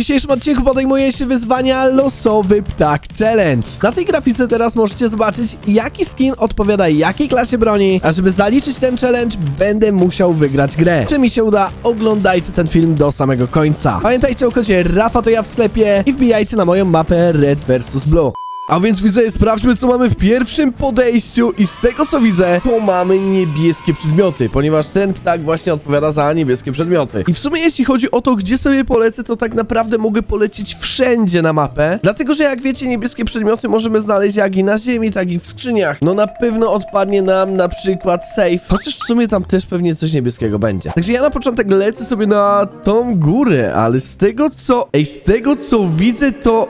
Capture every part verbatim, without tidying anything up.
dzisiejszym odcinku podejmuję się wyzwania Losowy Ptak Challenge. Na tej grafice teraz możecie zobaczyć, jaki skin odpowiada jakiej klasie broni, a żeby zaliczyć ten challenge, będę musiał wygrać grę. Czy mi się uda, oglądajcie ten film do samego końca. Pamiętajcie o kodzie RAFATOJA w sklepie i wbijajcie na moją mapę Red vs Blue. A więc widzowie, sprawdźmy, co mamy w pierwszym podejściu i z tego, co widzę, to mamy niebieskie przedmioty, ponieważ ten ptak właśnie odpowiada za niebieskie przedmioty. I w sumie jeśli chodzi o to, gdzie sobie polecę, to tak naprawdę mogę polecieć wszędzie na mapę, dlatego że jak wiecie, niebieskie przedmioty możemy znaleźć jak i na ziemi, tak i w skrzyniach. No na pewno odpadnie nam na przykład safe, chociaż w sumie tam też pewnie coś niebieskiego będzie. Także ja na początek lecę sobie na tą górę, ale z tego, co... Ej, z tego, co widzę, to...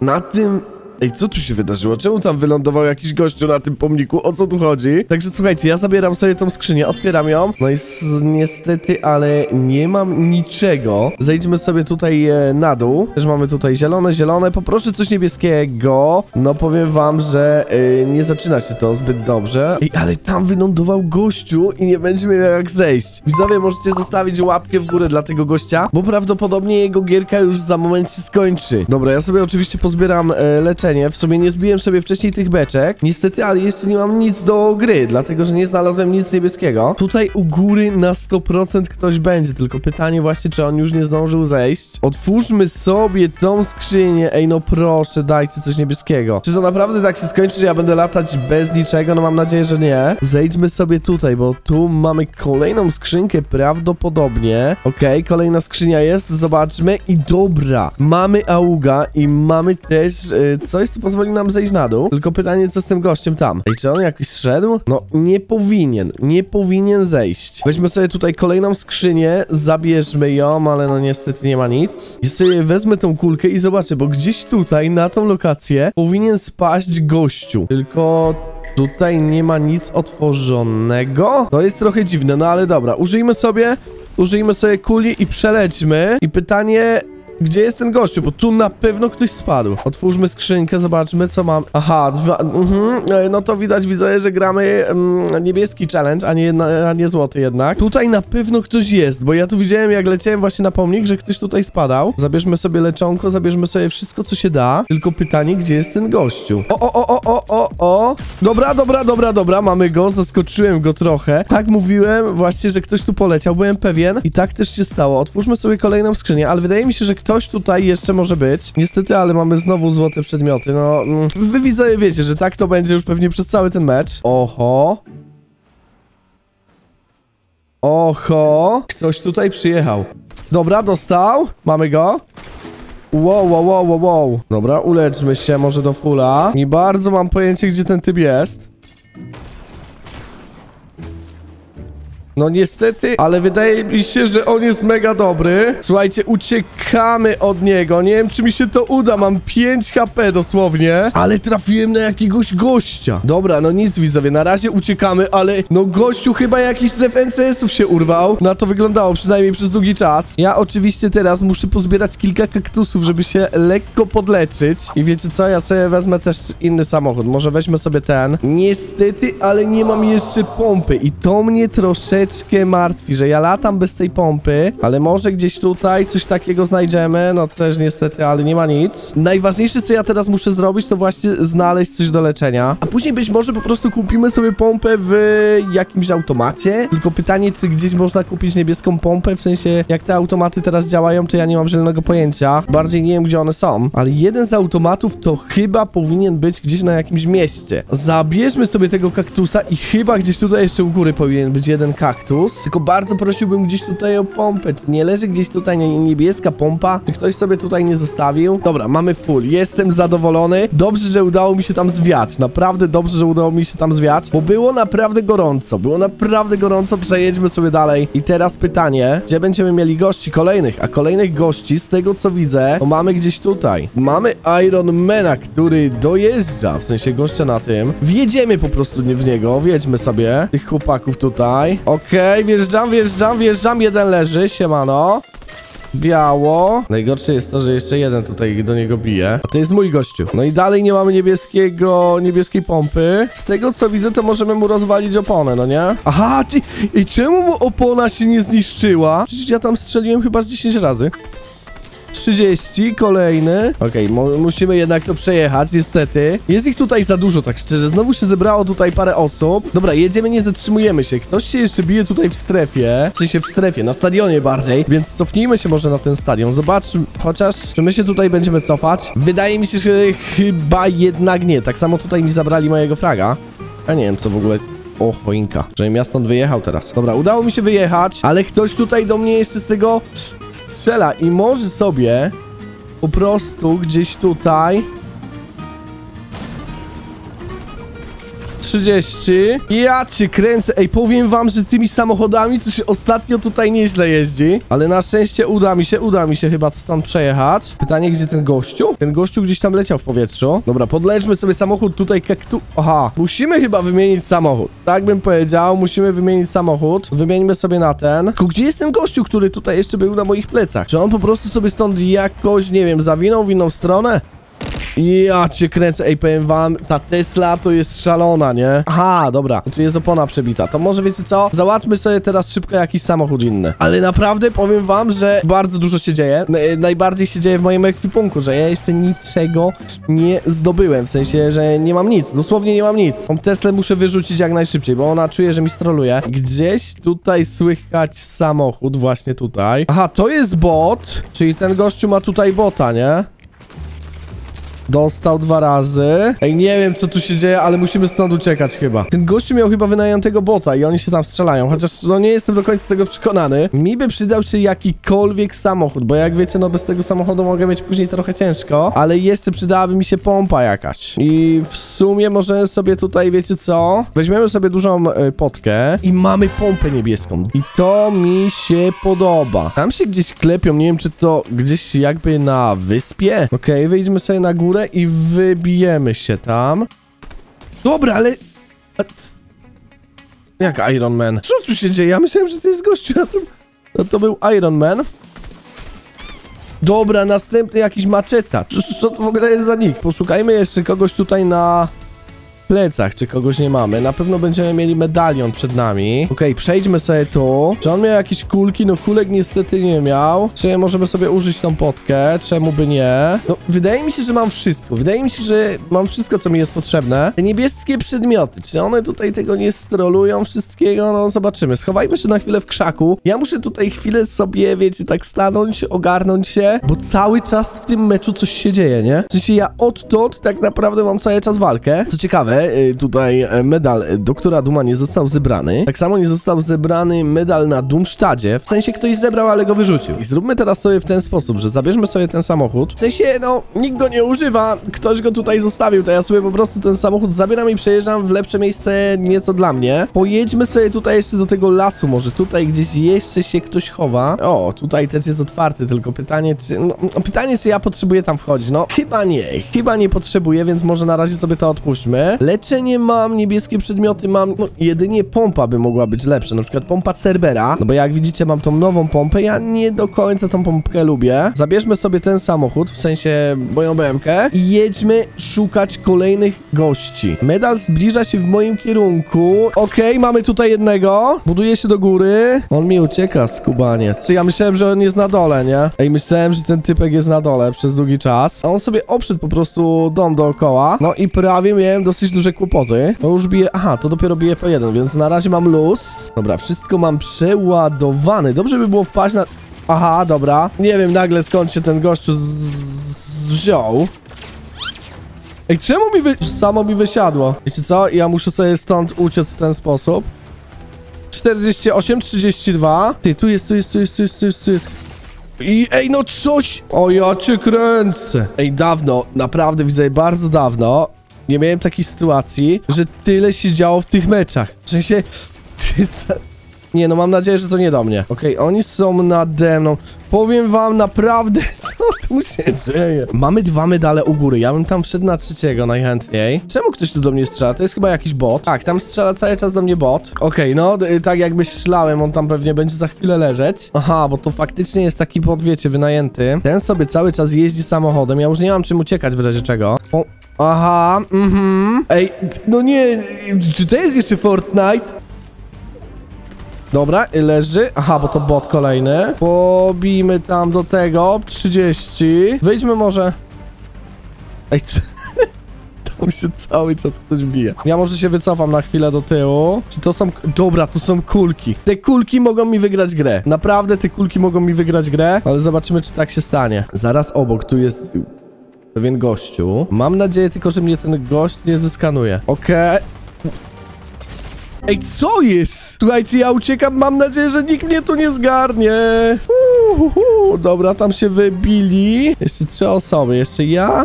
Na tym... Ej, co tu się wydarzyło? Czemu tam wylądował jakiś gościu na tym pomniku? O co tu chodzi? Także słuchajcie, ja zabieram sobie tą skrzynię, otwieram ją. No i niestety, ale nie mam niczego. Zejdźmy sobie tutaj e, na dół. Też mamy tutaj zielone, zielone. Poproszę coś niebieskiego. No powiem wam, że e, nie zaczyna się to zbyt dobrze. Ej, ale tam wylądował gościu i nie będzie miał jak zejść. Widzowie, możecie zostawić łapkę w górę dla tego gościa, bo prawdopodobnie jego gierka już za moment się skończy. Dobra, ja sobie oczywiście pozbieram e, leczenie. W sumie nie zbiłem sobie wcześniej tych beczek. Niestety, ale jeszcze nie mam nic do gry, dlatego że nie znalazłem nic niebieskiego. Tutaj u góry na sto procent ktoś będzie, tylko pytanie właśnie, czy on już nie zdążył zejść. Otwórzmy sobie tą skrzynię. Ej, no proszę, dajcie coś niebieskiego. Czy to naprawdę tak się skończy, że ja będę latać bez niczego? No mam nadzieję, że nie. Zejdźmy sobie tutaj, bo tu mamy kolejną skrzynkę prawdopodobnie. Okej, okay, kolejna skrzynia jest, zobaczmy. I dobra, mamy auga i mamy też yy, coś, co pozwoli nam zejść na dół. Tylko pytanie, co z tym gościem tam? Ej, czy on jakiś zszedł? No, nie powinien. Nie powinien zejść. Weźmy sobie tutaj kolejną skrzynię, zabierzmy ją, ale no niestety nie ma nic. Ja sobie wezmę tą kulkę i zobaczę, bo gdzieś tutaj, na tą lokację, powinien spaść gościu. Tylko... tutaj nie ma nic otworzonego. To jest trochę dziwne, no ale dobra. Użyjmy sobie... Użyjmy sobie kuli i przelećmy. I pytanie... Gdzie jest ten gościu? Bo tu na pewno ktoś spadł. Otwórzmy skrzynkę, zobaczmy, co mam. Aha, dwa... Mhm. No to widać, widzowie, że gramy mm, niebieski challenge, a nie, na, a nie złoty jednak. Tutaj na pewno ktoś jest, bo ja tu widziałem, jak leciałem właśnie na pomnik, że ktoś tutaj spadał. Zabierzmy sobie leczonko, zabierzmy sobie wszystko, co się da. Tylko pytanie, gdzie jest ten gościu? O, o, o, o, o, o, o. Dobra, dobra, dobra, dobra, mamy go. Zaskoczyłem go trochę. Tak mówiłem właśnie, że ktoś tu poleciał, byłem pewien. I tak też się stało. Otwórzmy sobie kolejną skrzynię, ale wydaje mi się, że ktoś... Ktoś tutaj jeszcze może być. Niestety, ale mamy znowu złote przedmioty. No, wy widzowie wiecie, że tak to będzie już pewnie przez cały ten mecz. Oho. Oho. Ktoś tutaj przyjechał. Dobra, dostał. Mamy go. Wow, wow, wow, wow, wow. Dobra, uleczmy się może do fulla. Nie bardzo mam pojęcie, gdzie ten typ jest. No niestety, ale wydaje mi się, że on jest mega dobry. Słuchajcie, uciekamy od niego. Nie wiem, czy mi się to uda. Mam pięć HP dosłownie. Ale trafiłem na jakiegoś gościa. Dobra, no nic widzowie, na razie uciekamy, ale no gościu chyba jakiś z F N C S-ów się urwał. Na to wyglądało przynajmniej przez długi czas. Ja oczywiście teraz muszę pozbierać kilka kaktusów, żeby się lekko podleczyć. I wiecie co, ja sobie wezmę też inny samochód. Może weźmy sobie ten. Niestety, ale nie mam jeszcze pompy i to mnie troszeczkę martwi, że ja latam bez tej pompy, ale może gdzieś tutaj coś takiego znajdziemy, no też niestety, ale nie ma nic. Najważniejsze, co ja teraz muszę zrobić, to właśnie znaleźć coś do leczenia, a później być może po prostu kupimy sobie pompę w jakimś automacie, tylko pytanie, czy gdzieś można kupić niebieską pompę, w sensie jak te automaty teraz działają, to ja nie mam żadnego pojęcia, bardziej nie wiem, gdzie one są, ale jeden z automatów to chyba powinien być gdzieś na jakimś mieście. Zabierzmy sobie tego kaktusa i chyba gdzieś tutaj jeszcze u góry powinien być jeden kaktus. Kaktus, tylko bardzo prosiłbym gdzieś tutaj o pompę. Czy nie leży gdzieś tutaj niebieska pompa? Czy ktoś sobie tutaj nie zostawił? Dobra, mamy full. Jestem zadowolony. Dobrze, że udało mi się tam zwiać. Naprawdę dobrze, że udało mi się tam zwiać, bo było naprawdę gorąco. Było naprawdę gorąco. Przejedźmy sobie dalej. I teraz pytanie, gdzie będziemy mieli gości kolejnych? A kolejnych gości, z tego co widzę, to mamy gdzieś tutaj. Mamy Iron Mana, który dojeżdża, w sensie gościa na tym. Wjedziemy po prostu w niego. Wjedźmy sobie tych chłopaków tutaj. Okej, okay, wjeżdżam, wjeżdżam, wjeżdżam. Jeden leży, siemano. Biało. Najgorsze jest to, że jeszcze jeden tutaj do niego bije. A to jest mój gościu. No i dalej nie mamy niebieskiego, niebieskiej pompy. Z tego, co widzę, to możemy mu rozwalić oponę, no nie? Aha, ty, i czemu mu opona się nie zniszczyła? Przecież ja tam strzeliłem chyba z dziesięć razy. trzydzieści, kolejny. Okej, okay, musimy jednak to przejechać, niestety. Jest ich tutaj za dużo, tak szczerze. Znowu się zebrało tutaj parę osób. Dobra, jedziemy, nie zatrzymujemy się. Ktoś się jeszcze bije tutaj w strefie. Czy się w strefie, na stadionie bardziej. Więc cofnijmy się może na ten stadion. Zobaczmy, chociaż, czy my się tutaj będziemy cofać? Wydaje mi się, że chyba jednak nie. Tak samo tutaj mi zabrali mojego fraga. A nie wiem, co w ogóle... O, choinka. Żebym ja stąd wyjechał teraz. Dobra, udało mi się wyjechać, ale ktoś tutaj do mnie jeszcze z tego strzela i może sobie po prostu gdzieś tutaj... trzydzieści. Ja cię kręcę. Ej, powiem wam, że tymi samochodami to się ostatnio tutaj nieźle jeździ. Ale na szczęście uda mi się, uda mi się chyba stąd przejechać. Pytanie, gdzie ten gościu? Ten gościu gdzieś tam leciał w powietrzu. Dobra, podlećmy sobie samochód tutaj kaktu... Aha, musimy chyba wymienić samochód. Tak bym powiedział, musimy wymienić samochód. Wymieńmy sobie na ten. Tylko gdzie jest ten gościu, który tutaj jeszcze był na moich plecach? Czy on po prostu sobie stąd jakoś, nie wiem, zawinął w inną stronę? Ja cię kręcę, ej, powiem wam, ta Tesla to jest szalona, nie? Aha, dobra, tu jest opona przebita, to może wiecie co? Załatwmy sobie teraz szybko jakiś samochód inny. Ale naprawdę powiem wam, że bardzo dużo się dzieje. Najbardziej się dzieje w moim ekwipunku, że ja jeszcze niczego nie zdobyłem, w sensie, że nie mam nic, dosłownie nie mam nic. Tą Teslę muszę wyrzucić jak najszybciej, bo ona czuje, że mi stroluje. Gdzieś tutaj słychać samochód, właśnie tutaj. Aha, to jest bot, czyli ten gościu ma tutaj bota, nie? Dostał dwa razy. Ej, nie wiem, co tu się dzieje, ale musimy stąd uciekać chyba. Ten gościu miał chyba wynajętego bota i oni się tam strzelają, chociaż no nie jestem do końca tego przekonany. Mi by przydał się jakikolwiek samochód, bo jak wiecie, no bez tego samochodu mogę mieć później trochę ciężko, ale jeszcze przydałaby mi się pompa jakaś. I w sumie może sobie tutaj, wiecie co? Weźmiemy sobie dużą y, potkę i mamy pompę niebieską. I to mi się podoba. Tam się gdzieś klepią, nie wiem, czy to gdzieś jakby na wyspie? Okej, okay, wyjdźmy sobie na górę i wybijemy się tam. Dobra, ale... Jak Iron Man? Co tu się dzieje? Ja myślałem, że to jest gościu. No to był Iron Man. Dobra, następny jakiś maczeta. Co to w ogóle jest za nick? Poszukajmy jeszcze kogoś tutaj na... plecach, czy kogoś nie mamy. Na pewno będziemy mieli medalion przed nami. Okej, okay, przejdźmy sobie tu. Czy on miał jakieś kulki? No kulek niestety nie miał. Czy możemy sobie użyć tą potkę? Czemu by nie? No, wydaje mi się, że mam wszystko. Wydaje mi się, że mam wszystko, co mi jest potrzebne. Te niebieskie przedmioty. Czy one tutaj tego nie strolują wszystkiego? No, zobaczymy. Schowajmy się na chwilę w krzaku. Ja muszę tutaj chwilę sobie, wiecie, tak stanąć, ogarnąć się, bo cały czas w tym meczu coś się dzieje, nie? W sensie ja odtąd tak naprawdę mam cały czas walkę. Co ciekawe, tutaj medal doktora Duma nie został zebrany. Tak samo nie został zebrany medal na Dumsztadzie. W sensie ktoś zebrał, ale go wyrzucił. I zróbmy teraz sobie w ten sposób, że zabierzmy sobie ten samochód. W sensie, no, nikt go nie używa. Ktoś go tutaj zostawił, to ja sobie po prostu ten samochód zabieram i przejeżdżam w lepsze miejsce nieco dla mnie. Pojedźmy sobie tutaj jeszcze do tego lasu. Może tutaj gdzieś jeszcze się ktoś chowa. O, tutaj też jest otwarty, tylko pytanie, czy... No, pytanie, czy ja potrzebuję tam wchodzić. No, chyba nie. Chyba nie potrzebuję, więc może na razie sobie to odpuśćmy. Leczenie mam, niebieskie przedmioty mam, no jedynie pompa by mogła być lepsza, na przykład pompa Cerbera, no bo jak widzicie mam tą nową pompę, ja nie do końca tą pompkę lubię. Zabierzmy sobie ten samochód, w sensie moją B M K i jedźmy szukać kolejnych gości. Medal zbliża się w moim kierunku, okej, okay, mamy tutaj jednego, buduje się do góry, on mi ucieka, skubaniec. Ja myślałem, że on jest na dole, nie? Ej, myślałem, że ten typek jest na dole przez długi czas, a on sobie obszedł po prostu dom dookoła, no i prawie miałem dosyć duże kłopoty. To już bije... Aha, to dopiero bije po jeden, więc na razie mam luz. Dobra, wszystko mam przeładowane. Dobrze by było wpaść na... Aha, dobra. Nie wiem nagle skąd się ten gościu z... z... wziął. Ej, czemu mi wy... Samo mi wysiadło. Wiecie co? Ja muszę sobie stąd uciec w ten sposób. czterdzieści osiem, trzydzieści dwa. Ty, tu jest, tu jest, tu jest, tu jest, tu jest, tu jest. I ej, no coś... O, ja cię kręcę. Ej, dawno, naprawdę widzę, bardzo dawno... Nie miałem takiej sytuacji, że tyle się działo w tych meczach. W sensie... Nie, no mam nadzieję, że to nie do mnie. Okej, okay, oni są nade mną. Powiem wam naprawdę, co tu się dzieje. Mamy dwa medale u góry. Ja bym tam wszedł na trzeciego najchętniej. Czemu ktoś tu do mnie strzela? To jest chyba jakiś bot. Tak, tam strzela cały czas do mnie bot. Okej, okay, no tak jak myślałem, on tam pewnie będzie za chwilę leżeć. Aha, bo to faktycznie jest taki bot, wiecie, wynajęty. Ten sobie cały czas jeździ samochodem. Ja już nie mam czym uciekać w razie czego. O. Aha, mhm. Ej, no nie, czy to jest jeszcze Fortnite? Dobra, leży. Aha, bo to bot kolejny. Pobijmy tam do tego. trzydzieści. Wyjdźmy może. Ej, czy... Tam się cały czas ktoś bije. Ja może się wycofam na chwilę do tyłu. Czy to są... Dobra, to są kulki. Te kulki mogą mi wygrać grę. Naprawdę te kulki mogą mi wygrać grę. Ale zobaczymy, czy tak się stanie. Zaraz obok, tu jest... pewien gościu. Mam nadzieję tylko, że mnie ten gość nie zeskanuje. Okej. Okay. Ej, co jest? Słuchajcie, ja uciekam. Mam nadzieję, że nikt mnie tu nie zgarnie. Uhuhu. Dobra, tam się wybili. Jeszcze trzy osoby. Jeszcze ja...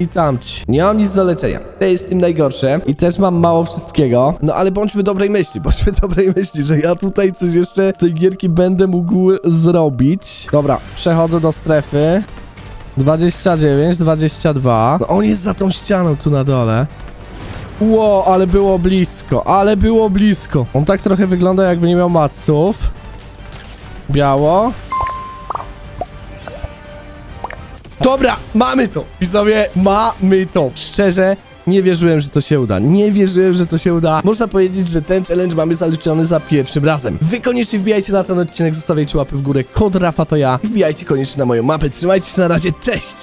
i tamci. Nie mam nic do leczenia. To jest w tym najgorsze. I też mam mało wszystkiego. No ale bądźmy dobrej myśli. Bądźmy dobrej myśli, że ja tutaj coś jeszcze z tej gierki będę mógł zrobić. Dobra, przechodzę do strefy. dwadzieścia dziewięć, dwadzieścia dwa. No on jest za tą ścianą tu na dole. Ło, ale było blisko. Ale było blisko. On tak trochę wygląda, jakby nie miał matsów. Biało. Dobra, mamy to! I sobie mamy to! Szczerze, nie wierzyłem, że to się uda. Nie wierzyłem, że to się uda. Można powiedzieć, że ten challenge mamy zaliczony za pierwszym razem. Wy koniecznie wbijajcie na ten odcinek, zostawiajcie łapy w górę, kod RAFATOJA. Wbijajcie koniecznie na moją mapę. Trzymajcie się, na razie, cześć!